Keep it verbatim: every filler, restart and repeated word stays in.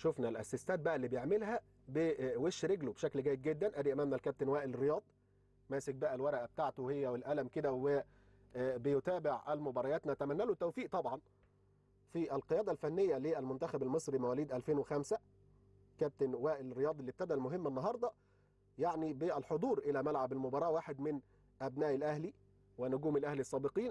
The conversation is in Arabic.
شفنا الاسيستات بقى اللي بيعملها بوش رجله بشكل جيد جدا. ادي امامنا الكابتن وائل رياض ماسك بقى الورقه بتاعته هي والقلم كده وبيتابع المباريات. نتمنى له التوفيق طبعا في القياده الفنيه للمنتخب المصري مواليد ألفين وخمسة. كابتن وائل رياض اللي ابتدى المهمه النهارده يعني بالحضور الى ملعب المباراه، واحد من ابناء الاهلي ونجوم الاهلي السابقين.